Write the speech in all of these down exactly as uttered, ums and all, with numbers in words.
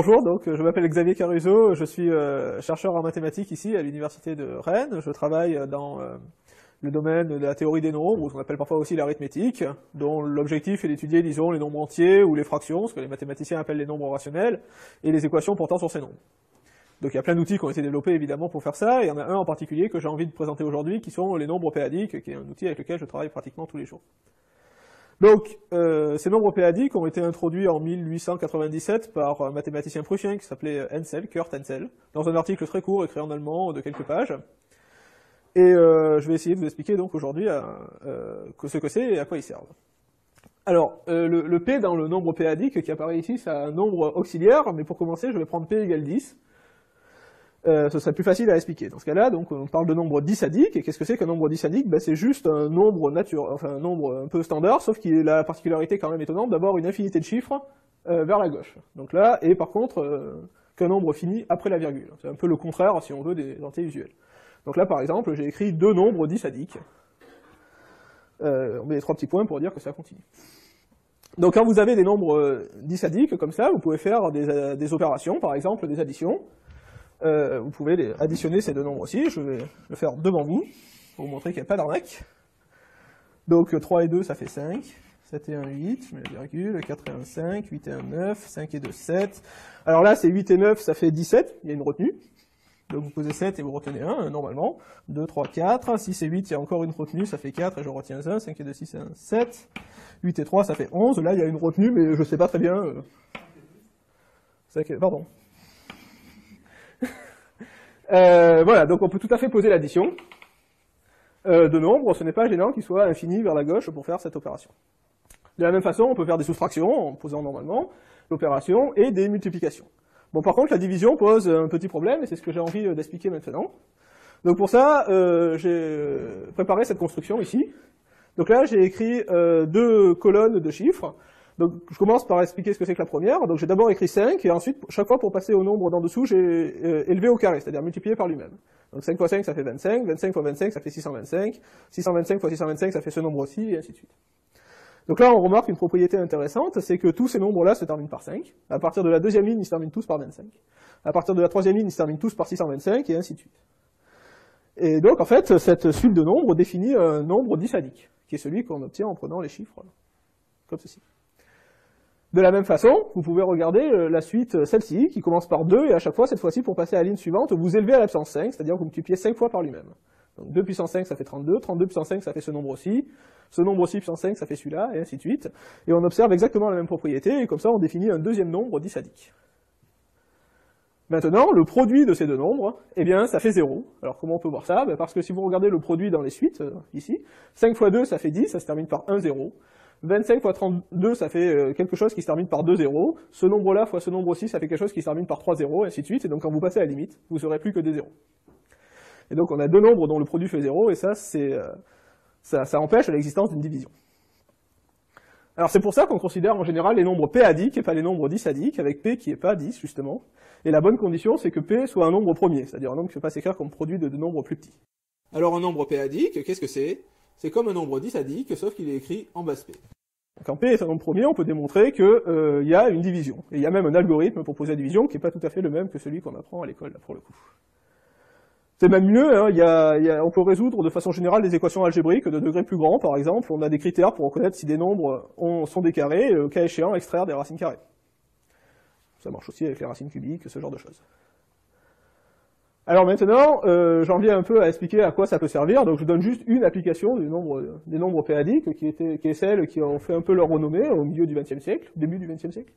Bonjour, donc je m'appelle Xavier Caruso, je suis euh, chercheur en mathématiques ici à l'université de Rennes. Je travaille dans euh, le domaine de la théorie des nombres, ou ce qu'on appelle parfois aussi l'arithmétique, dont l'objectif est d'étudier, disons, les nombres entiers ou les fractions, ce que les mathématiciens appellent les nombres rationnels, et les équations portant sur ces nombres. Donc il y a plein d'outils qui ont été développés évidemment pour faire ça, et il y en a un en particulier que j'ai envie de présenter aujourd'hui, qui sont les nombres p-adiques, qui est un outil avec lequel je travaille pratiquement tous les jours. Donc, euh, ces nombres p-adiques ont été introduits en mille huit cent quatre-vingt-dix-sept par un mathématicien prussien qui s'appelait Hensel, Kurt Hensel, dans un article très court écrit en allemand de quelques pages. Et euh, je vais essayer de vous expliquer donc aujourd'hui euh, ce que c'est et à quoi ils servent. Alors, euh, le, le p dans le nombre p-adique qui apparaît ici, c'est un nombre auxiliaire, mais pour commencer, je vais prendre p égale dix. Euh, ce serait plus facile à expliquer. Dans ce cas-là, donc, on parle de nombre dix-adique, et qu'est-ce que c'est qu'un nombre dix-adique? Ben, c'est juste un nombre nature, enfin un nombre un peu standard, sauf qu'il a la particularité quand même étonnante d'avoir une infinité de chiffres euh, vers la gauche. Donc là, et par contre, euh, qu'un nombre finit après la virgule. C'est un peu le contraire, si on veut, des entiers usuels. Donc là, par exemple, j'ai écrit deux nombres dix-adiques. Euh, on met les trois petits points pour dire que ça continue. Donc quand vous avez des nombres dix-adiques comme ça, vous pouvez faire des, des opérations, par exemple des additions. Euh, vous pouvez les additionner ces deux nombres aussi, je vais le faire devant vous, pour vous montrer qu'il n'y a pas d'arnaque. Donc trois et deux ça fait cinq, sept et un huit, je mets la virgule, quatre et un cinq, huit et un neuf, cinq et deux sept. Alors là c'est huit et neuf ça fait dix-sept, il y a une retenue. Donc vous posez sept et vous retenez un, normalement. deux, trois, quatre, six et huit, il y a encore une retenue, ça fait quatre et je retiens un, cinq et deux, six et un, sept. huit et trois ça fait onze, là il y a une retenue mais je ne sais pas très bien... Euh... cinq et... Pardon. Euh, voilà, donc on peut tout à fait poser l'addition euh, de nombres, ce n'est pas gênant qu'il soit infini vers la gauche pour faire cette opération. De la même façon, on peut faire des soustractions en posant normalement l'opération et des multiplications. Bon, par contre, la division pose un petit problème et c'est ce que j'ai envie d'expliquer maintenant. Donc pour ça, euh, j'ai préparé cette construction ici. Donc là, j'ai écrit euh, deux colonnes de chiffres. Donc je commence par expliquer ce que c'est que la première. Donc j'ai d'abord écrit cinq, et ensuite, chaque fois pour passer au nombre d'en dessous, j'ai euh, élevé au carré, c'est-à-dire multiplié par lui-même. Donc cinq fois cinq, ça fait vingt-cinq, vingt-cinq fois vingt-cinq, ça fait six cent vingt-cinq, six cent vingt-cinq fois six cent vingt-cinq, ça fait ce nombre aussi, et ainsi de suite. Donc là, on remarque une propriété intéressante, c'est que tous ces nombres-là se terminent par cinq. À partir de la deuxième ligne, ils se terminent tous par vingt-cinq. À partir de la troisième ligne, ils se terminent tous par six cent vingt-cinq, et ainsi de suite. Et donc, en fait, cette suite de nombres définit un nombre dix-adique, qui est celui qu'on obtient en prenant les chiffres comme ceci. De la même façon, vous pouvez regarder la suite, celle-ci, qui commence par deux, et à chaque fois, cette fois-ci, pour passer à la ligne suivante, vous élevez à la puissance cinq, c'est-à-dire que vous multipliez cinq fois par lui-même. Donc deux puissance cinq, ça fait trente-deux, trente-deux puissance cinq, ça fait ce nombre aussi, ce nombre aussi puissance cinq, ça fait celui-là, et ainsi de suite. Et on observe exactement la même propriété, et comme ça, on définit un deuxième nombre dix-adique. Maintenant, le produit de ces deux nombres, eh bien, ça fait zéro. Alors, comment on peut voir ça? Ben, parce que si vous regardez le produit dans les suites, ici, cinq fois deux, ça fait dix, ça se termine par un zéro. vingt-cinq fois trente-deux, ça fait quelque chose qui se termine par deux zéros. Ce nombre-là fois ce nombre aussi, ça fait quelque chose qui se termine par trois zéros, et ainsi de suite. Et donc, quand vous passez à la limite, vous n'aurez plus que des zéros. Et donc, on a deux nombres dont le produit fait zéro, et ça, c'est, ça, ça empêche l'existence d'une division. Alors, c'est pour ça qu'on considère en général les nombres p-adiques et pas les nombres dix-adiques, avec p qui n'est pas dix, justement. Et la bonne condition, c'est que p soit un nombre premier, c'est-à-dire un nombre qui ne peut pas s'écrire comme produit de deux nombres plus petits. Alors, un nombre p-adique, qu'est-ce que c'est? C'est comme un nombre dix-adique, sauf qu'il est écrit en base p. Quand p est un nombre premier, on peut démontrer qu'il euh, y a une division. Et il y a même un algorithme pour poser la division qui n'est pas tout à fait le même que celui qu'on apprend à l'école, là, pour le coup. C'est même mieux, hein, y a, y a, on peut résoudre de façon générale des équations algébriques de degrés plus grands, par exemple. On a des critères pour reconnaître si des nombres ont, sont des carrés, et, cas échéant, extraire des racines carrées. Ça marche aussi avec les racines cubiques, ce genre de choses. Alors maintenant, euh, j'en viens un peu à expliquer à quoi ça peut servir. Donc je donne juste une application du nombre, des nombres p-adiques, qui, qui est celle qui ont fait un peu leur renommée au milieu du XXe siècle, début du XXe siècle.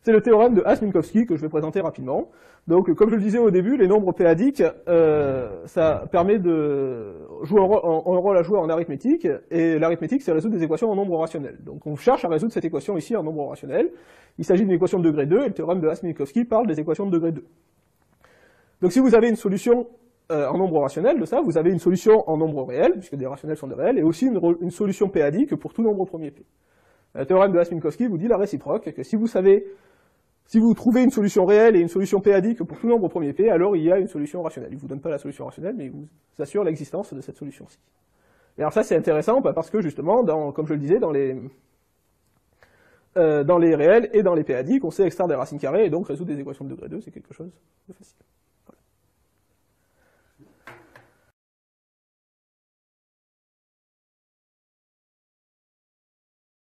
C'est le théorème de Hasse-Minkowski que je vais présenter rapidement. Donc comme je le disais au début, les nombres p-adiques, euh, ça permet de jouer un rôle, un rôle à jouer en arithmétique, et l'arithmétique c'est résoudre des équations en nombre rationnel. Donc on cherche à résoudre cette équation ici en nombre rationnel. Il s'agit d'une équation de degré deux, et le théorème de Hasse-Minkowski parle des équations de degré deux. Donc si vous avez une solution euh, en nombre rationnel de ça, vous avez une solution en nombre réel, puisque des rationnels sont des réels, et aussi une, une solution p-adique pour tout nombre premier p. Le théorème de Hasse-Minkowski vous dit la réciproque, que si vous savez, si vous trouvez une solution réelle et une solution p-adique pour tout nombre premier p, alors il y a une solution rationnelle. Il ne vous donne pas la solution rationnelle, mais il vous assure l'existence de cette solution-ci. Et alors ça c'est intéressant bah, parce que justement, dans, comme je le disais, dans les... euh, dans les réels et dans les p-adiques, on sait extraire des racines carrées et donc résoudre des équations de degré deux, c'est quelque chose de facile.